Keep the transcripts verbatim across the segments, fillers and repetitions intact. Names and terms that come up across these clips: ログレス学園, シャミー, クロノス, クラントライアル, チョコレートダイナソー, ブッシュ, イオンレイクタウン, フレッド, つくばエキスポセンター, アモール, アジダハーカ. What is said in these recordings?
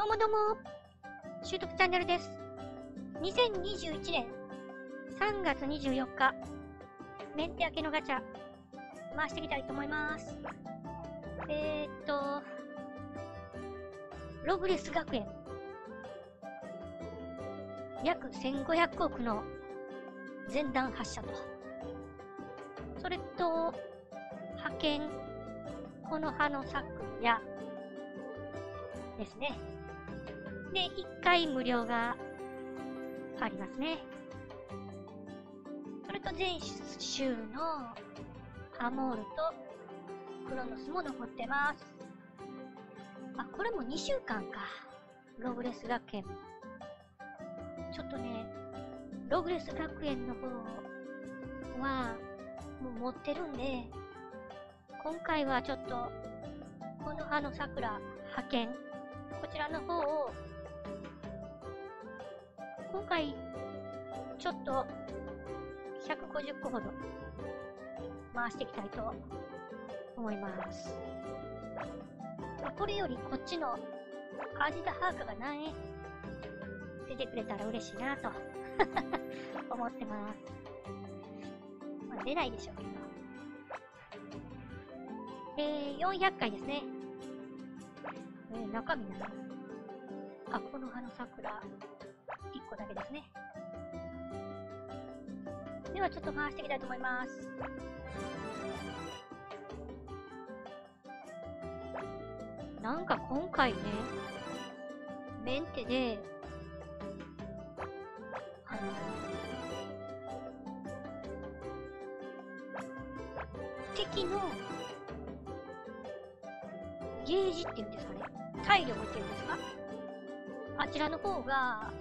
どうもどうも、習得チャンネルです。にせんにじゅういちねんさんがつにじゅうよっか、メンテ明けのガチャ、回していきたいと思います。えーっと、ログレス学園。約せんごひゃくおくの前段発射と。それと、派遣、この葉の作や、ですね。で、いっかい無料がありますね。それと前週のアモールとクロノスも残ってます。あ、これもにしゅうかんか。ログレス学園。ちょっとね、ログレス学園の方はもう持ってるんで、今回はちょっと、この葉の桜派遣、こちらの方を、今回、ちょっと、ひゃくごじゅっこほど、回していきたいと思います。まあ、これよりこっちの、アジダハーカが何円出てくれたら嬉しいなと、思ってます。まあ、出ないでしょうけど。えー、よんひゃっかいですね。えー、中身なの？あ、この葉の桜、いっこだけですね。ではちょっと回していきたいと思います。なんか今回ね、メンテで、あの、敵の、ゲージっていうんですかね。体力っていうんですか。あちらの方が、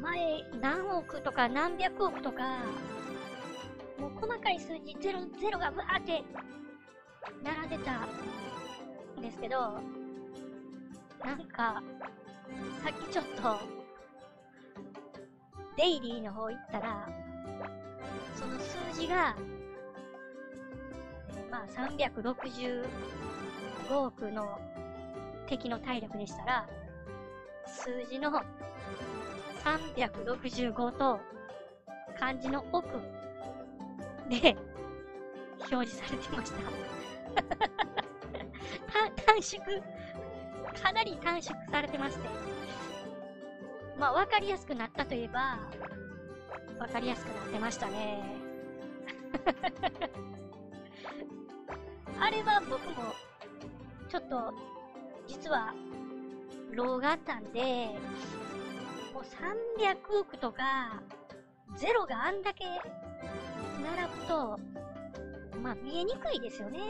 前何億とか何百億とか、もう細かい数字ゼロ、ゼロがブワーって並んでたんですけど、なんか、さっきちょっと、デイリーの方行ったら、その数字が、まあさんびゃくろくじゅうごおくの敵の体力でしたら、数字のさんびゃくろくじゅうごと漢字の奥で表示されてましたた。短縮、かなり短縮されてまして。まあ、わかりやすくなったといえば、わかりやすくなってましたね。あれは僕も、ちょっと、実は、老眼なんで、もうさんびゃくおくとか、ゼロがあんだけ並ぶと、まあ見えにくいですよね。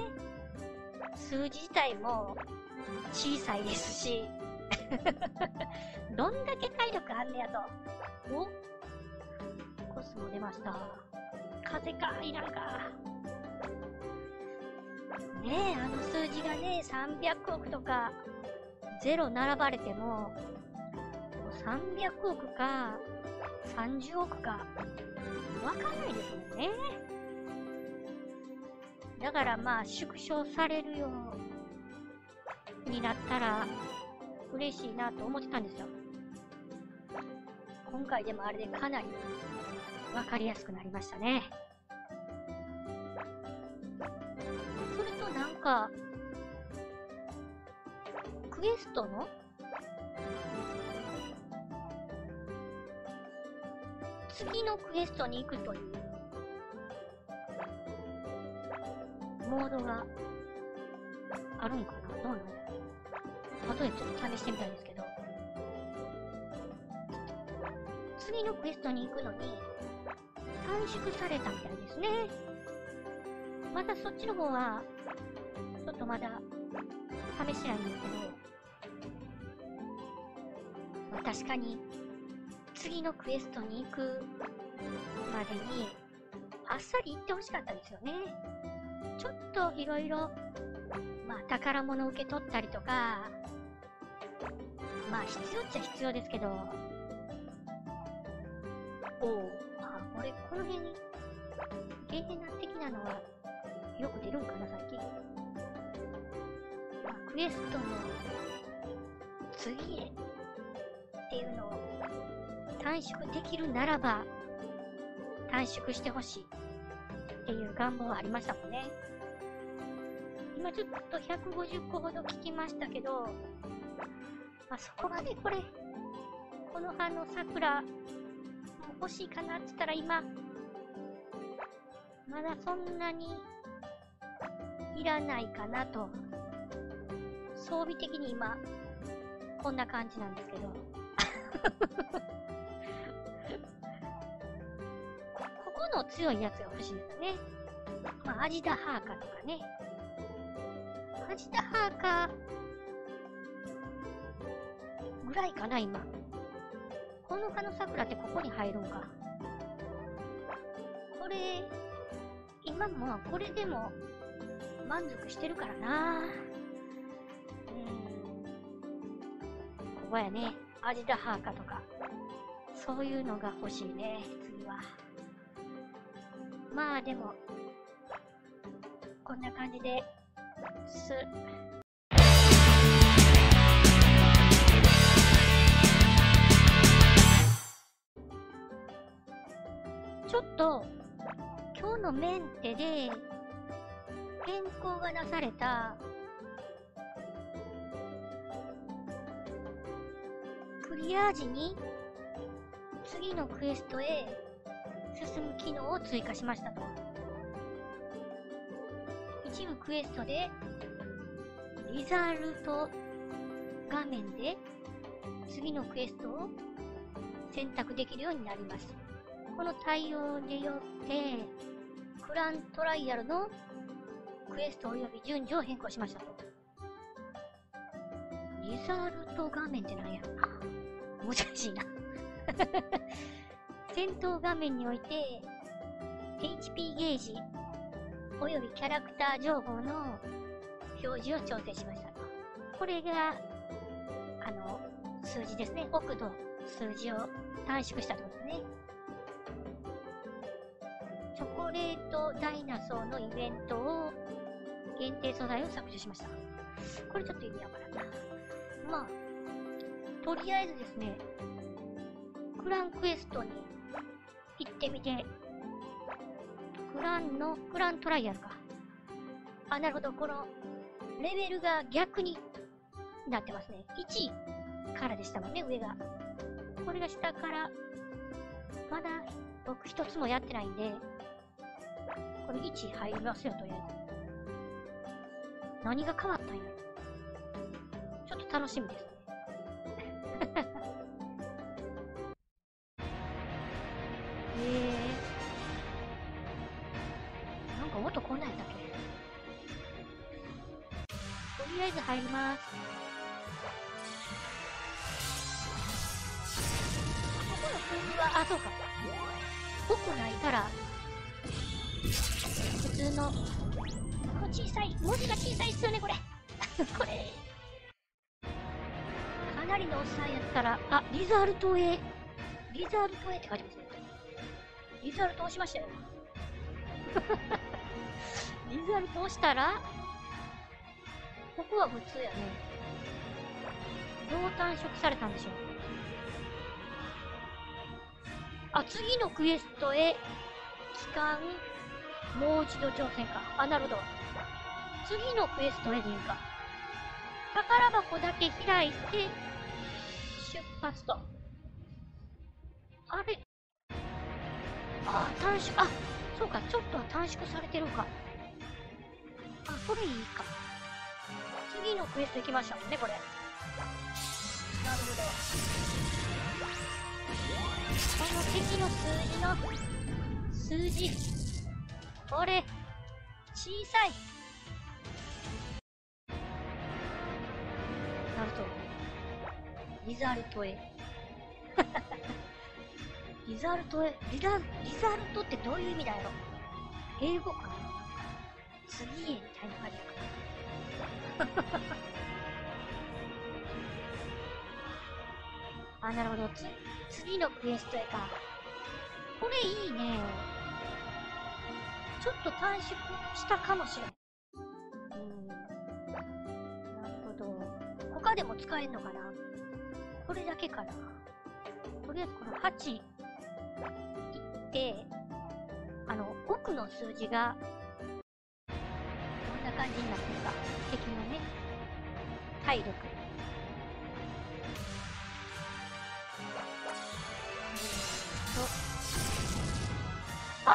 数字自体も小さいですし、どんだけ体力あんねやと。お？コスモ出ました。風か、いらんか。ねえ、あの数字がね、さんびゃくおくとか、ゼロ並ばれても、さんびゃくおくか、さんじゅうおくか、わかんないですもんね。だからまあ、縮小されるようになったら、嬉しいなと思ってたんですよ。今回でもあれでかなり、わかりやすくなりましたね。なんか、クエストの次のクエストに行くというモードがあるんかな？どうなんだろう？後でちょっと試してみたいんですけど、次のクエストに行くのに短縮されたみたいですね。またそっちの方はちょっとまだ試してないんですけど、まあ、確かに次のクエストに行くまでにあっさり行ってほしかったですよね。ちょっといろいろ、まあ、宝物受け取ったりとか、まあ必要っちゃ必要ですけど、おお、あ、これこの辺に限定な的なのはよく出るんかな、最近。クエストの次へっていうのを短縮できるならば短縮してほしいっていう願望はありましたもんね。今ちょっとひゃくごじゅっこほど聞きましたけど、まあ、そこまでこれこの葉の桜欲しいかなって言ったら今まだそんなにいらないかなと、装備的に今こんな感じなんですけどここの強いやつが欲しいですね。まあ、アジダハーカーとかね、アジダハーカーぐらいかな。今この葉の桜ってここに入るんか。これ今もこれでも満足してるからな。うん、ここやね、アジダハーカとかそういうのが欲しいね、次は。まあでもこんな感じです。ちょっと今日のメンテで変更がなされたクリア時に次のクエストへ進む機能を追加しましたと。一部クエストでリザルト画面で次のクエストを選択できるようになります。この対応によってクラントライアルのクエストおよび順序を変更しましたと。リザルト画面ってなんやろな、難しいな戦闘画面において エイチピー ゲージおよびキャラクター情報の表示を調整しましたと。これがあの数字ですね、奥の数字を短縮したってことですね。チョコレートダイナソーのイベントを限定素材を削除しました。これちょっと意味わからんな。まあ、とりあえずですね、クランクエストに行ってみて、クランの、クラントライアルか。あ、なるほど。このレベルが逆になってますね。いちからでしたもんね、上が。これが下から、まだ僕一つもやってないんで、これいち入りますよ、とりあえず。何が変わったんやろ。ちょっと楽しみですね。えー。なんか音こんなんやったっけ。とりあえず入ります。ここの数字は、あ、そうか。僕泣いたら、普通の、この小さい、文字が小さいっすよね、これ。これ。かなりのおっさんやったら、あ、リザルトへ。リザルトへって書いてますね。リザルト押しましたよ。リザルト押したら、ここは普通やね。どう短縮されたんでしょう。あ、次のクエストへ、期間、もう一度挑戦か。あ、なるほど。次のクエストへでいいか。宝箱だけ開いて、出発と。あれ？あ、短縮、あ、そうか、ちょっとは短縮されてるか。あ、これいいか。次のクエスト行きましたもんね、これ。なるほど。この敵の数字の、数字。これ、小さい。なると、リザルトへ。リザルトへ、リザ、リザルトってどういう意味だろう。英語かな、次へみたいな感じかな。あ、なるほど。つ、次のクエストへか。これいいね。ちょっと短縮したかもしれん。うん。なるほど。他でも使えんのかな。これだけかな。とりあえずこのはちいって、あの、奥の数字が、こんな感じになってるか。敵のね、体力。あっ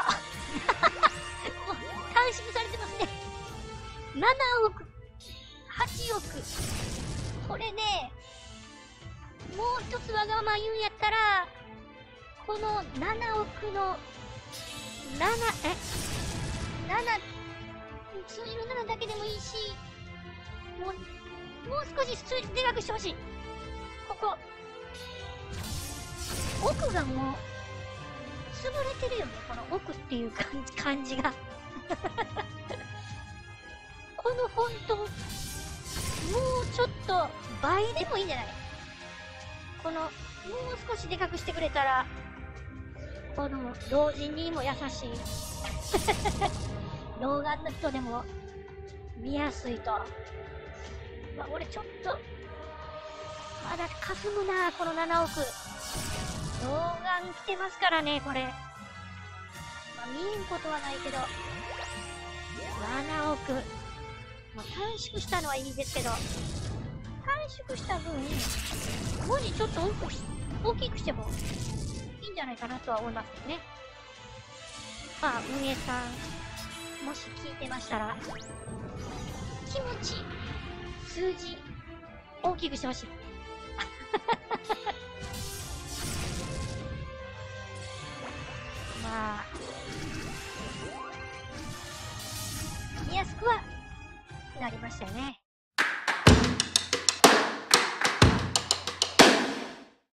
短縮されてますね。ななおく、はちおく。これね、もう一つわがまま言うんやったら、このななおくの、なな、え ?なな、数字のななだけでもいいし、もう、もう少し数字でかくしてほしい。ここ。奥がもう、潰れてるよね、この奥っていう感じ、感じが。このフォント、もうちょっと倍でもいいんじゃない？この、もう少しでかくしてくれたら、この老人にも優しい。老眼の人でも見やすいと。まあ、俺ちょっと、まだ霞むな、このななおく。老眼来てますからね、これ。まあ、見えんことはないけど、ななおく。まあ、短縮したのはいいんですけど、短縮した分、文字ちょっと大きくしてもいいんじゃないかなとは思いますよね。まあ、運営さん、もし聞いてましたら、気持ち、数字、大きくしてほしい。まあ、見やすくはなりましたよね。